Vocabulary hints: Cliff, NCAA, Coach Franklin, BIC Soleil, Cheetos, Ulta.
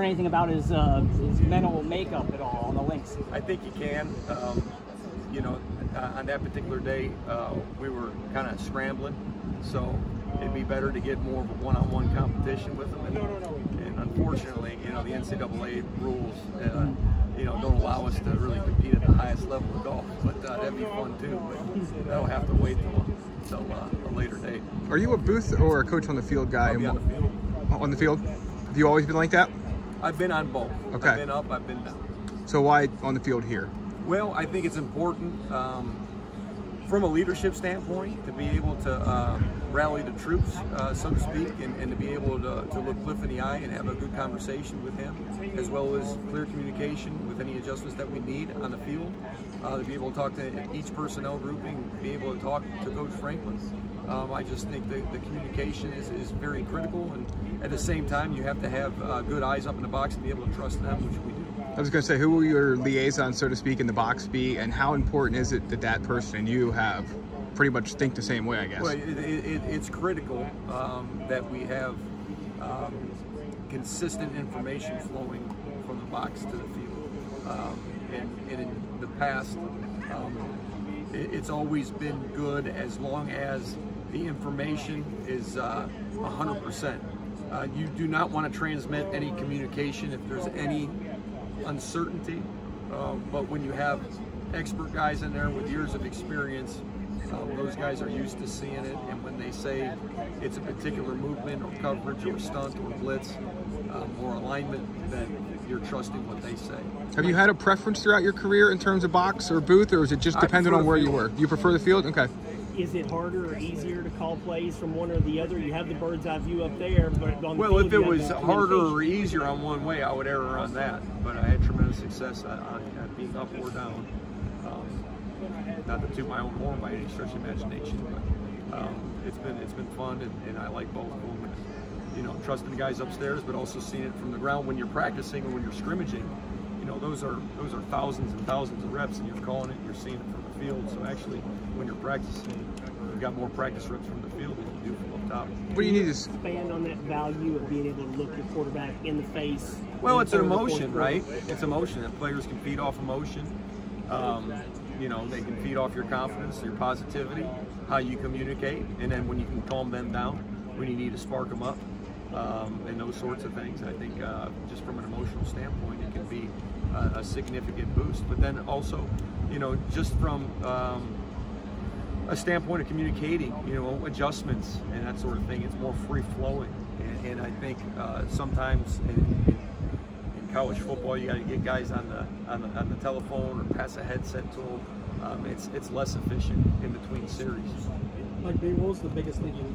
or anything about his mental makeup at all on the links? I think he can. You know, on that particular day, we were kind of scrambling, so it'd be better to get more of a one-on-one competition with them. And unfortunately, you know, the NCAA rules, you know, don't allow us to really compete at the highest level of golf. But that'd be fun too. But that'll have to wait until a later date. Are you a booth or a coach on the field guy? I'll be on the field. On the field? Have you always been like that? I've been on both. Okay. I've been up, I've been down. So why on the field here? Well, I think it's important from a leadership standpoint to be able to rally the troops, so to speak, and to be able to look Cliff in the eye and have a good conversation with him, as well as clear communication with any adjustments that we need on the field, to be able to talk to each personnel grouping, be able to talk to Coach Franklin. I just think the communication is very critical, and at the same time you have to have good eyes up in the box and be able to trust them, which we do. I was going to say, who will your liaison, so to speak, in the box be, and how important is it that that person and you have pretty much think the same way, I guess? Well, it's critical that we have consistent information flowing from the box to the field. And in the past, it's always been good as long as the information is 100%. You do not want to transmit any communication if there's any uncertainty, but when you have expert guys in there with years of experience, those guys are used to seeing it, and when they say it's a particular movement or coverage or stunt or blitz or alignment, then you're trusting what they say. Have you had a preference throughout your career in terms of box or booth, or is it just dependent on where you were? You prefer the field? Okay. Is it harder or easier to call plays from one or the other? You have the bird's eye view up there, but on the field, if it was harder or easier on one way, I would err on that. But I had tremendous success on being up or down. Not to toot my own horn by any stretch of imagination, but it's been fun, and I like both of them. You know, trusting the guys upstairs, but also seeing it from the ground when you're practicing or when you're scrimmaging. You know, those are thousands and thousands of reps, and you're calling it, and you're seeing it from the field. So actually, when you're practicing, you've got more practice reps from the field than you do from up top. What do you need to expand on that value of being able to look your quarterback in the face? Well, it's an emotion, right? It's emotion, and players can feed off emotion. You know, they can feed off your confidence, your positivity, how you communicate, and then when you can calm them down, when you need to spark them up, and those sorts of things. I think just from an emotional standpoint, it can be a significant boost. But then also, you know, just from a standpoint of communicating, you know, adjustments and that sort of thing, it's more free-flowing. And I think sometimes in college football, you got to get guys on the telephone or pass a headset to them. It's less efficient in between series. Like, what's the biggest thing you